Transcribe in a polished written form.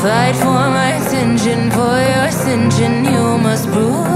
Fight for my attention, for your ascension. You must prove